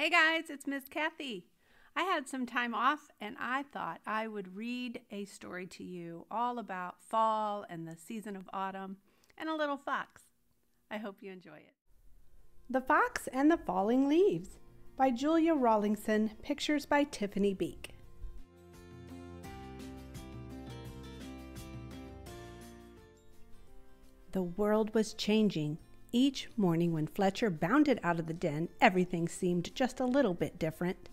Hey guys, it's Miss Kathy. I had some time off and I thought I would read a story to you all about fall and the season of autumn and a little fox. I hope you enjoy it. The Fox and the Falling Leaves by Julia Rawlinson, pictures by Tiphanee Beeke. The world was changing. Each morning when Fletcher bounded out of the den, everything seemed just a little bit different.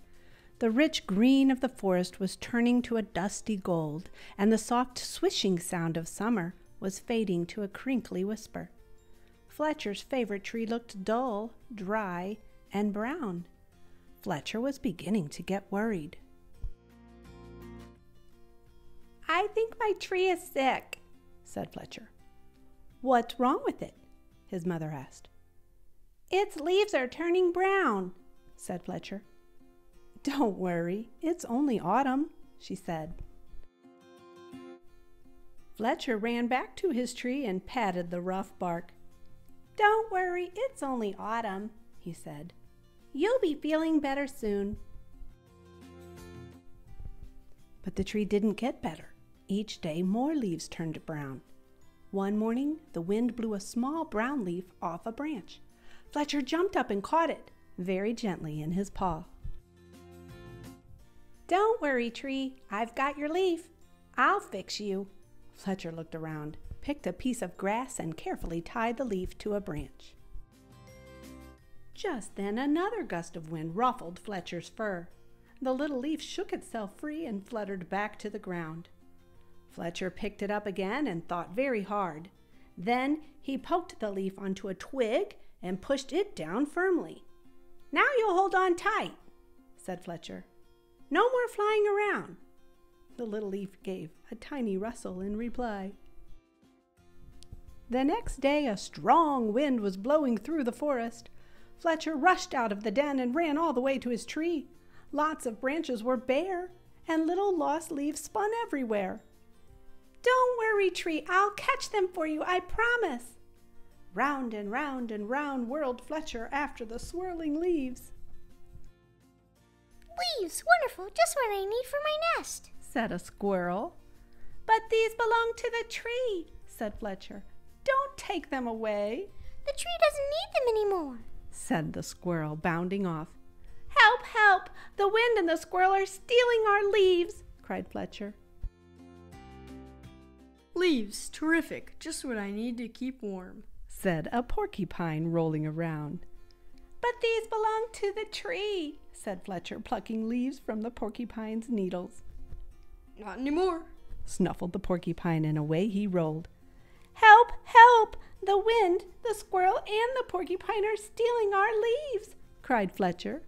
The rich green of the forest was turning to a dusty gold, and the soft swishing sound of summer was fading to a crinkly whisper. Fletcher's favorite tree looked dull, dry, and brown. Fletcher was beginning to get worried. "I think my tree is sick," said Fletcher. "What's wrong with it?" his mother asked. "Its leaves are turning brown," said Fletcher. "Don't worry, it's only autumn," she said. Fletcher ran back to his tree and patted the rough bark. "Don't worry, it's only autumn," he said. "You'll be feeling better soon." But the tree didn't get better. Each day more leaves turned brown. One morning, the wind blew a small brown leaf off a branch. Fletcher jumped up and caught it very gently in his paw. "Don't worry, tree. I've got your leaf. I'll fix you." Fletcher looked around, picked a piece of grass, and carefully tied the leaf to a branch. Just then, another gust of wind ruffled Fletcher's fur. The little leaf shook itself free and fluttered back to the ground. Fletcher picked it up again and thought very hard. Then he poked the leaf onto a twig and pushed it down firmly. "Now you'll hold on tight," said Fletcher. "No more flying around." The little leaf gave a tiny rustle in reply. The next day a strong wind was blowing through the forest. Fletcher rushed out of the den and ran all the way to his tree. Lots of branches were bare, and little lost leaves spun everywhere. "Don't worry, tree, I'll catch them for you, I promise." Round and round and round whirled Fletcher after the swirling leaves. "Leaves, wonderful, just what I need for my nest," said a squirrel. "But these belong to the tree," said Fletcher. "Don't take them away." "The tree doesn't need them anymore," said the squirrel, bounding off. "Help, help, the wind and the squirrel are stealing our leaves," cried Fletcher. "Leaves, terrific, just what I need to keep warm," said a porcupine rolling around. "But these belong to the tree," said Fletcher, plucking leaves from the porcupine's needles. "Not anymore," snuffled the porcupine, and away he rolled. "Help, help! The wind, the squirrel, and the porcupine are stealing our leaves," cried Fletcher.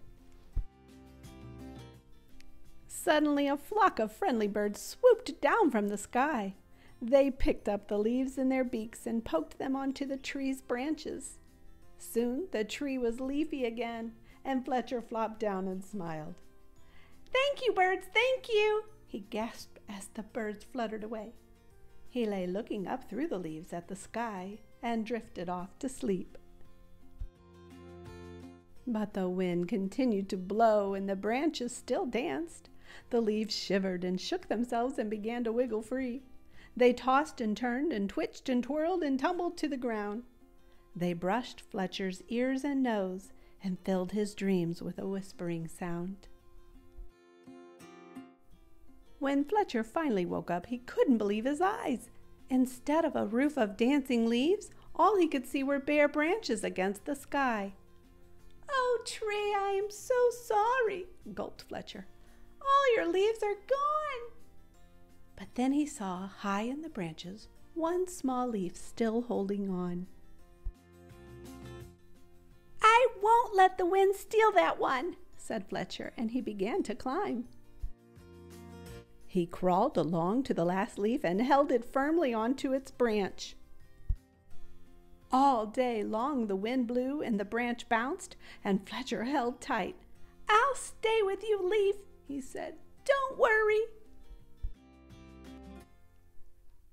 Suddenly a flock of friendly birds swooped down from the sky. They picked up the leaves in their beaks and poked them onto the tree's branches. Soon the tree was leafy again, and Fletcher flopped down and smiled. "Thank you, birds, thank you," he gasped as the birds fluttered away. He lay looking up through the leaves at the sky and drifted off to sleep. But the wind continued to blow and the branches still danced. The leaves shivered and shook themselves and began to wiggle free. They tossed and turned and twitched and twirled and tumbled to the ground. They brushed Fletcher's ears and nose and filled his dreams with a whispering sound. When Fletcher finally woke up, he couldn't believe his eyes. Instead of a roof of dancing leaves, all he could see were bare branches against the sky. "Oh, tree, I am so sorry," gulped Fletcher. "All your leaves are gone." But then he saw, high in the branches, one small leaf still holding on. "I won't let the wind steal that one," said Fletcher, and he began to climb. He crawled along to the last leaf and held it firmly onto its branch. All day long the wind blew and the branch bounced, and Fletcher held tight. "I'll stay with you, leaf," he said. "Don't worry."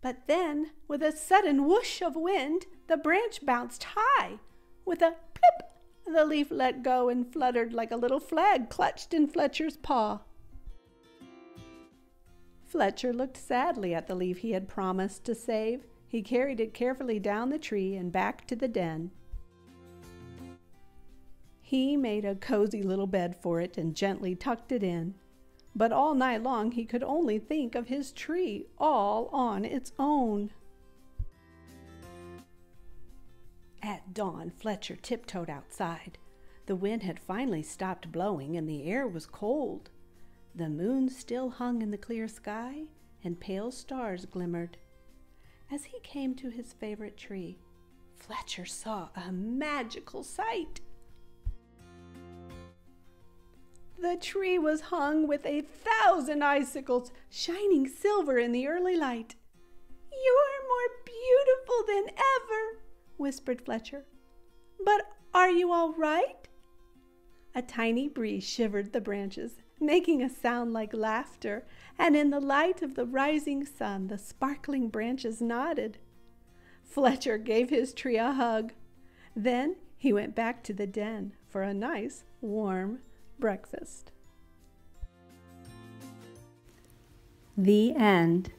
But then, with a sudden whoosh of wind, the branch bounced high. With a plip, The leaf let go and fluttered like a little flag clutched in Fletcher's paw. Fletcher looked sadly at the leaf he had promised to save. He carried it carefully down the tree and back to the den. He made a cozy little bed for it and gently tucked it in. But all night long he could only think of his tree all on its own. At dawn, Fletcher tiptoed outside. The wind had finally stopped blowing and the air was cold. The moon still hung in the clear sky and pale stars glimmered. As he came to his favorite tree, Fletcher saw a magical sight. The tree was hung with 1,000 icicles, shining silver in the early light. "You're more beautiful than ever," whispered Fletcher. "But are you all right?" A tiny breeze shivered the branches, making a sound like laughter, and in the light of the rising sun, the sparkling branches nodded. Fletcher gave his tree a hug. Then he went back to the den for a nice, warm breakfast. The end.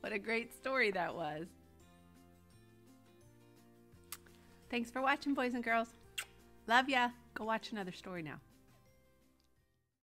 What a great story that was. Thanks for watching, boys and girls. Love ya. Go watch another story now.